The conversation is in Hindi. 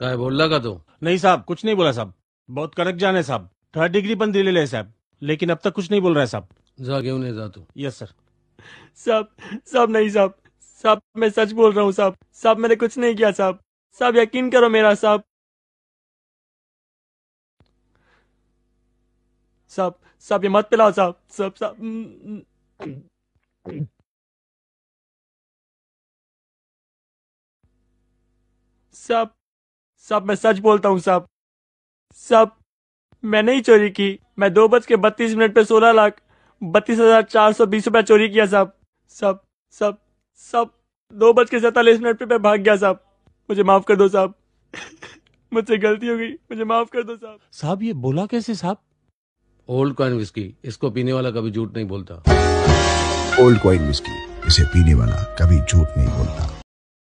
काय बोलला का तू? नहीं साहब, कुछ नहीं बोला साहब, बहुत कड़क जान है साहब, 3rd डिग्री बंद दिलेले साहब, लेकिन अब तक कुछ नहीं बोल रहा है साहब। जा घेऊन ये जा तू। Yes sir. साहब नहीं साहब, साहब मैं सच बोल रहा हूँ साहब, साहब मैंने कुछ नहीं किया साहब, साहब यकीन करो मेरा साहब। साहब साहब ये मत पिलाओ साहब, साहब साहब साहब साहब मैं सच बोलता हूँ साहब, साहब मैंने ही चोरी की, मैं 2:32 पे 16,32,420 रुपया चोरी किया साहब, साहब साहब साहब 2:47 पे मैं भाग गया साहब, मुझे माफ कर दो साहब, मुझसे गलती हो गई, मुझे माफ कर दो साहब। साहब ये बोला कैसे साहब? ओल्ड कॉइन विस्की, इसको पीने वाला कभी झूठ नहीं बोलता। ओल्ड कॉइन विस्की, इसे पीने वाला कभी झूठ नहीं बोलता।